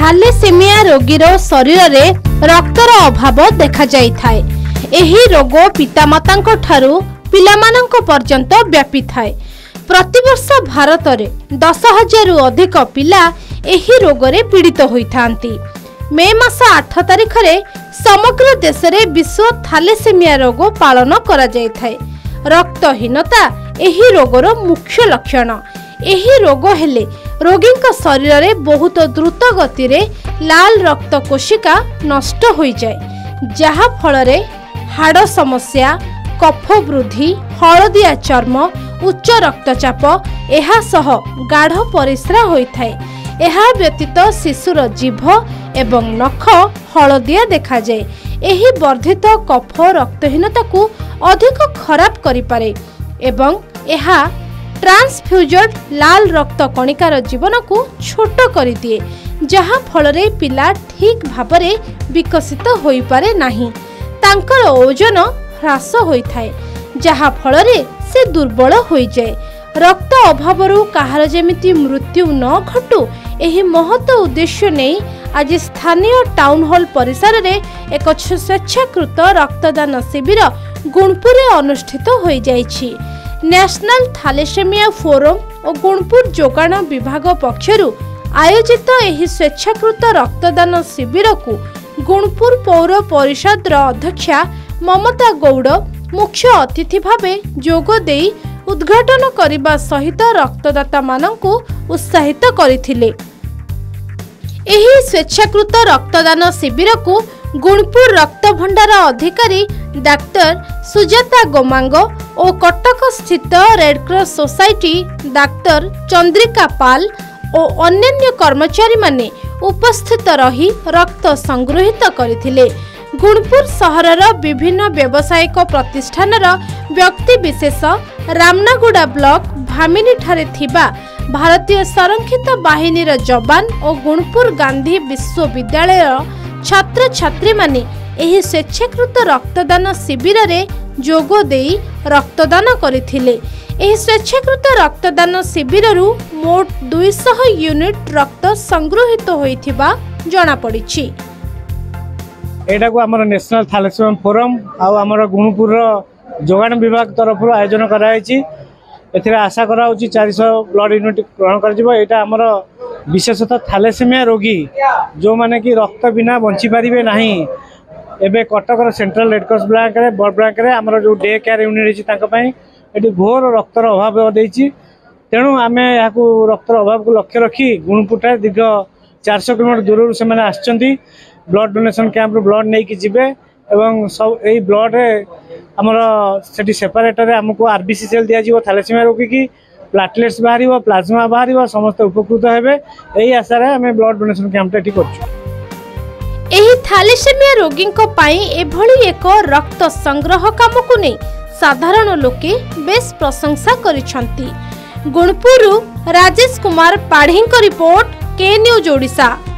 Thalassaemia रोगीर शरीर में रक्तर अभाव देखा जाए। एही रोग पितामाता ठारू पिलामानंक पर्यंत व्यापी थाए। प्रतिवर्ष भारत में 10,000 अधिक पिला एही रोग रे पीड़ित होइथांती। मे मास 8 तारीख रे समग्र देश में विश्व थालेसेमिया रोग पालन करा जाए। रक्तहीनता एही रोगर मुख्य लक्षण। एही रोग हेले रोगी शरीर में बहुत द्रुत गति रे लाल रक्त कोशिका नष्ट हो जाए, जहा फल हाड़ समस्या, कफ वृद्धि, हलदिया चर्म, उच्च रक्तचाप, यह गाढ़ परिस्रा होता है। ଏହା ବ୍ୟତୀତ ଶିଶୁର ଜିଭ ଏବଂ ନଖ ହଳଦିଆ ଦେଖାଯାଏ। ଏହି ବର୍ଦ୍ଧିତ କଫ ରକ୍ତହୀନତାକୁ ଅଧିକ ଖରାପ କରିପାରେ ଏବଂ ଏହା ଟ୍ରାନ୍ସଫ୍ୟୁଜଡ଼ ଲାଲ ରକ୍ତ କଣିକାର ଜୀବନକୁ ଛୋଟ କରିଦିଏ, ଯାହା ଫଳରେ ପିଲା ଠିକ୍ ଭାବରେ ବିକଶିତ ହୋଇପାରେ ନାହିଁ। ତାଙ୍କର ଓଜନ ହ୍ରାସ ହୋଇଥାଏ, ଯାହା ଫଳରେ ସେ ଦୁର୍ବଳ ହୋଇଯାଏ। ରକ୍ତ ଅଭାବରୁ କାହାର ଯେମିତି ମୃତ୍ୟୁ ନ ଘଟୁ, ଏହି ମହତ ଉଦ୍ଦେଶ୍ୟ ନେଇ ଆଜି ସ୍ଥାନୀୟ ଟାଉନ ହଲ୍ ପରିସରରେ ଏକ ସ୍ୱେଚ୍ଛାକୃତ ରକ୍ତଦାନ ଶିବିର ଗୁଣପୁରରେ ଅନୁଷ୍ଠିତ ହୋଇଯାଇଛି। ନ୍ୟାସନାଲ ଥାଲେସେମିଆ ଫୋରମ ଓ ଗୁଣପୁର ଯୋଗାଣ ବିଭାଗ ପକ୍ଷରୁ ଆୟୋଜିତ ଏହି ସ୍ୱେଚ୍ଛାକୃତ ରକ୍ତଦାନ ଶିବିରକୁ ଗୁଣପୁର ପୌର ପରିଷଦର ଅଧ୍ୟକ୍ଷା ମମତା ଗୌଡ଼ ମୁଖ୍ୟ ଅତିଥି ଭାବେ ଯୋଗ ଦେଇ उद्घाटन करने सहित रक्तदाता मानू उत्साहित करथिले। एही स्वेच्छाकृत रक्तदान शिविर को गुणपुर रक्त भंडार अधिकारी डाक्टर सुजाता गोमांगो और कटक स्थित Red Cross society doctor Chandrika Pal और अन्य कर्मचारी माने उपस्थित रही रक्त संग्रहित करथिले। गुणपुर सहरर विभिन्न व्यावसायिक प्रतिष्ठानर व्यक्तिविशेष रामनागुड़ा ब्लॉक भामिनी ठारे थिबा भारतीय संरक्षित बाहिनी जवान और गुणपुर गांधी विश्वविद्यालय छात्र छात्री माने एही स्वेच्छाकृत रक्तदान शिविर रे जोगो देई रक्तदान करथिले। एही स्वेच्छाकृत रक्तदान शिविररु मोट 200 यूनिट रक्त संग्रहित होइथिबा जणा पड़िछि। एटा को हमर नेशनल थालेसेमिया फोरम आउ हमर गुणपुर जोगाण विभाग तरफ आयोजन कराई। आशा करा 400 ब्लड यूनिट ग्रहण कर विशेषतः थालेसेमिया रोगी जो माने कि रक्त बिना बंची पारे ना। एवं Cuttack central red cross block blood block आम जो डे केयर यूनिट ये घोर रक्तर अभाव देती। तेणु आम या रक्तर अभाव को लक्ष्य रखी गुणपुर दीर्घ 400 किलोमीटर दूर से आसचंदी ब्लड डोनेशन कैंप रू ब्लड नहीं जाए। सब यही ब्लड आमर से सेपरेटर आमको आरबीसी सेल दिज्व थालेसेमिया रोगी की प्लाटलेट्स बाहर प्लाज्मा बाहर समस्त उपकृत होबे। यही आशार आम ब्लड डोनेशन कैंप ये कर थालेसेमिया रोगी एक रक्त संग्रह काम को नहीं साधारण लोके बेस प्रशंसा करिसेंती। गुणपुरु राजेश कुमार पाढ़ी रिपोर्ट के न्यूज ओडिशा।